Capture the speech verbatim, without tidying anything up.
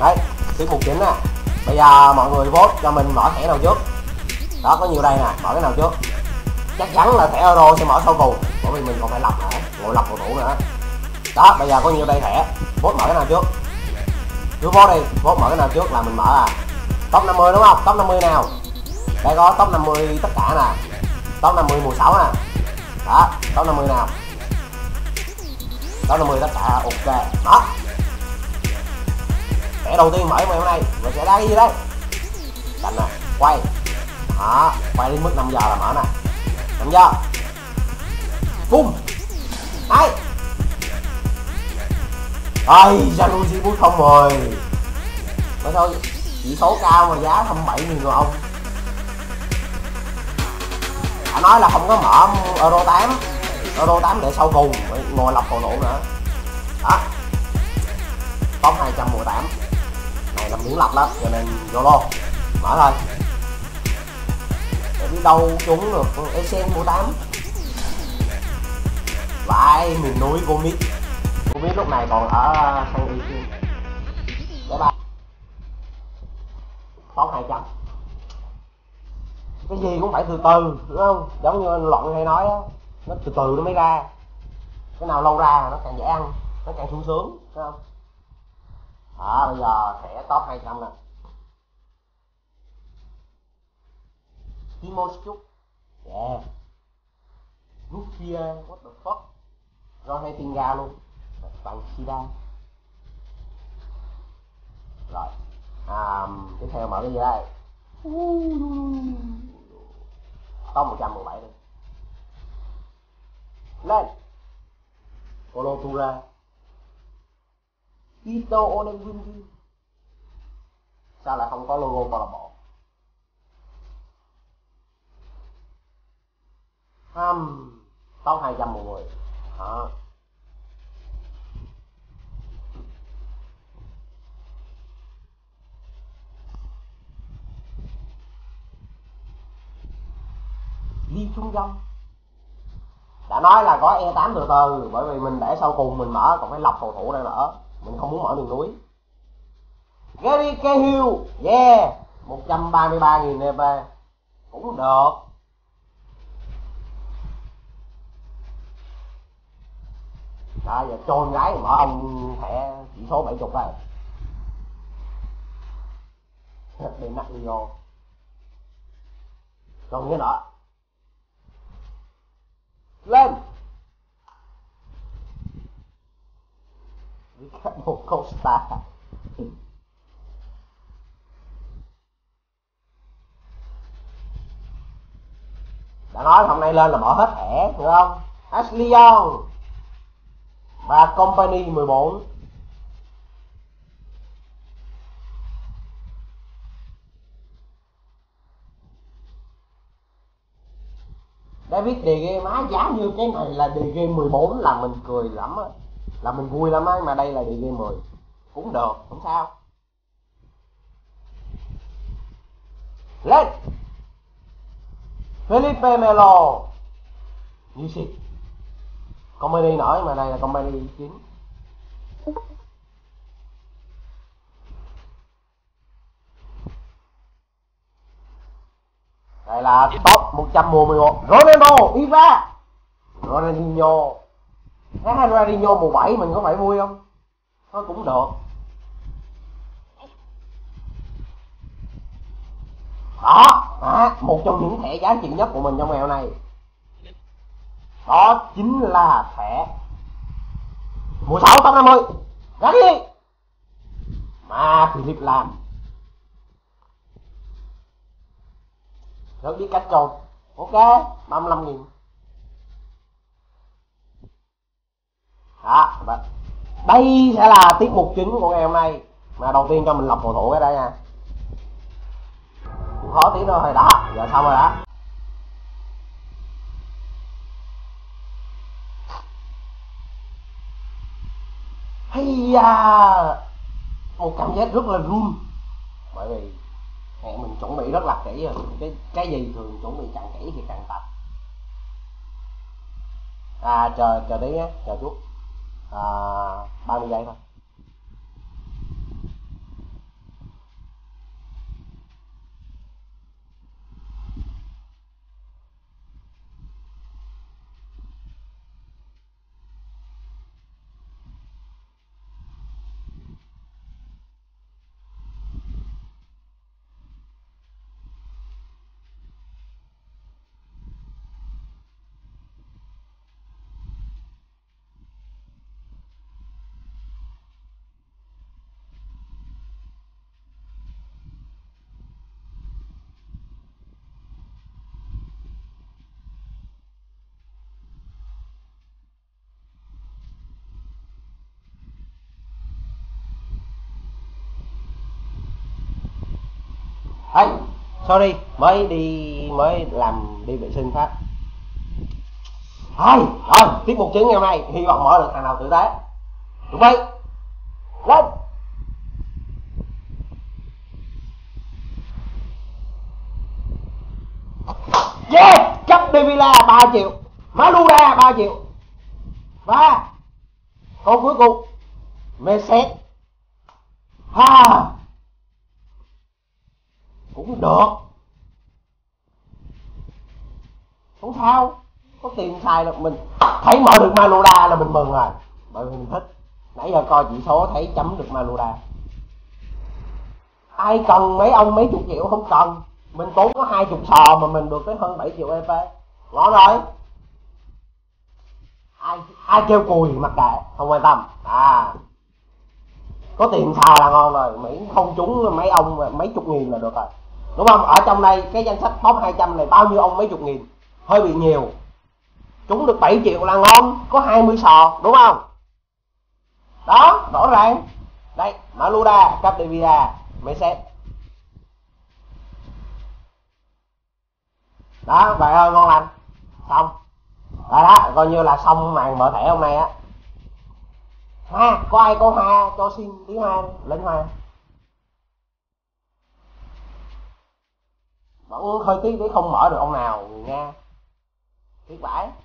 Đấy, cái cuộc chính nè. Bây giờ mọi người vote cho mình mở thẻ nào trước. Đó, có nhiều đây nè, mở cái nào trước. Chắc chắn là thẻ euro sẽ mở sau cùng, bởi vì mình còn phải lọc hả, ngồi lọc cầu thủ nữa. Đó, bây giờ có nhiều đây thẻ, vote mở cái nào trước. Cứ vote đi, vote mở cái nào trước là mình mở à. Top năm mươi đúng không? Top năm mươi nào. Đây có top năm mươi tất cả nè. Top năm mươi mùa sáu nè. Đó, top năm mươi nào. Top năm mươi tất cả, ok. Đó. Thẻ đầu tiên mở ngày hôm nay, mình sẽ đá cái gì đấy? Đánh nè, quay. Đó, quay đến mức năm giờ là mở nè. năm giờ. Bum. Đấy. Ây, Januzi bút không mười. Mà thôi, chỉ số cao mà giá hai mươi bảy nghìn rồi ông. Đã nói là không có mở euro tám. Euro tám để sau cùng, ngồi lọc cầu thủ nữa. Đó. Top hai trăm mười tám. Này là muốn lọc lắm, cho nên YOLO. Mở thôi. Để đi đâu trúng được Esen mười tám. Vãi, miền núi Gomit. Gomit lúc này còn ở sang đi kia. Để ba. Top hai trăm. Cái gì cũng phải từ từ, đúng không? Giống như anh Luận hay nói á, nó từ từ nó mới ra. Cái nào lâu ra nó càng dễ ăn, nó càng sung sướng, đúng không? Đó, bây giờ sẽ top hai trăm nè. Timoshuk. Yeah. Lucia, what the fuck. Rồi hay Tinga luôn. Bằng Sida. Rồi. À, tiếp theo mở cái gì đây? Top một trăm mười bảy đi. Lên. Colo Tura. Ito Onewinji. Sao lại không có logo câu lạc bộ? Hâm top hai trăm mọi người. Đó. Đi chung dòng. Đã nói là có e tám từ từ, bởi vì mình để sau cùng mình mở, còn phải lọc cầu thủ đây nữa. Mình không muốn mở đường núi. Gary Cahill. Yeah. một trăm ba mươi ba nghìn e pê. Cũng được. Đó, giờ trôn gái mở ông thẻ chỉ số bảy mươi này. Để nặng đi vô. Trôn cái nọ. Lên. Một câu star. Đã nói hôm nay lên là bỏ hết thẻ, được không? Ashley Young và Company mười bốn. David đề game má giá như cái này là đề game mười bốn là mình cười lắm á. Là mình vui lắm ấy, mà đây là đề game mười. Cũng được, không sao. Lên. Felipe Melo. Như xịt. Company nổi mà đây là Company chín. Đây là top một trăm mười một. Ronaldo, Iva. Ronaldinho. Thấy Ronaldinho mùa bảy mình có phải vui không? Nó cũng được. Đó, à, một trong những thẻ giá trị nhất của mình trong mèo này. Đó chính là thẻ mùa sáu top năm mươi. Ra đi. Mà Philippe làm. Rất biết cách trồn. Ok, ba mươi lăm nghìn. Đó, đây sẽ là tiết mục chính của ngày hôm nay. Mà đầu tiên cho mình lọc cầu thủ cái đây nha. Cũng khó tí thôi, đó, giờ xong rồi đó. Hay da. Một cảm giác rất là run. Bởi vì hẹn mình chuẩn bị rất là kỹ rồi. Cái, cái gì thường chuẩn bị càng kỹ thì càng tập. À, chờ, chờ tí nhé, chờ chút. À, ba mươi giây thôi. anh sorry mới đi mới làm đi vệ sinh phát. Thôi rồi tiếp mục chính ngày hôm nay hy vọng mở được thằng nào tử tế. Tụi bay lên. Yeah, chấp De Villa ba triệu, Malouda ba triệu và câu cuối cùng Messi. Ha, cũng được, không sao, có tiền xài được. Mình thấy mở được Malouda là mình mừng rồi, bởi vì mình thích. Nãy giờ coi chỉ số thấy chấm được Malouda. Ai cần mấy ông mấy chục triệu, không cần. Mình tốn có hai chục sò mà mình được tới hơn bảy triệu e pê. Ngõ rồi. Ai ai kêu cùi mặc kệ, không quan tâm. À, có tiền xài là ngon rồi, miễn không trúng mấy ông mấy chục nghìn là được rồi, đúng không? Ở trong đây cái danh sách top hai trăm này bao nhiêu ông mấy chục nghìn, hơi bị nhiều. Trúng được bảy triệu là ngon, có hai mươi sò, đúng không? Đó, rõ ràng. Đây, Malouda, Capdevila, Messi. Đó, bạn ơi, ngon lành. Xong. Đó, đó, coi như là xong màn mở thẻ hôm nay á. Hoa, có ai có hoa cho xin tí hoa, lĩnh hoa. Vẫn hơi tiếc để không mở được ông nào, người Nga. Tiếc vãi.